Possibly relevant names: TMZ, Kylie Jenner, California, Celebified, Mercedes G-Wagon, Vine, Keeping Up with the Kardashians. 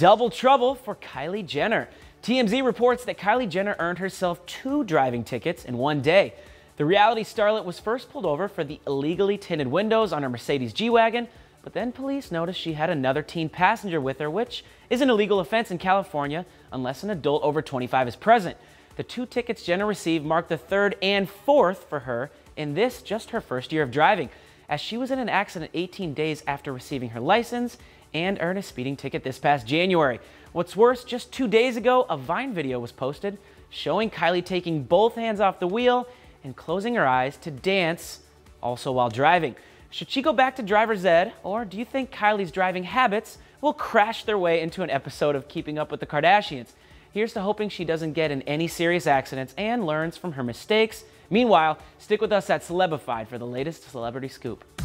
Double trouble for Kylie Jenner. TMZ reports that Kylie Jenner earned herself 2 driving tickets in one day. The reality starlet was first pulled over for the illegally tinted windows on her Mercedes G-Wagon, but then police noticed she had another teen passenger with her, which is an illegal offense in California unless an adult over 25 is present. The 2 tickets Jenner received marked the 3rd and 4th for her in this just her first year of driving, as she was in an accident 18 days after receiving her license and earned a speeding ticket this past January. What's worse, just 2 days ago, a Vine video was posted showing Kylie taking both hands off the wheel and closing her eyes to dance, also while driving. Should she go back to driver's ed, or do you think Kylie's driving habits will crash their way into an episode of Keeping Up with the Kardashians? Here's to hoping she doesn't get in any serious accidents and learns from her mistakes. Meanwhile, stick with us at Celebified for the latest celebrity scoop.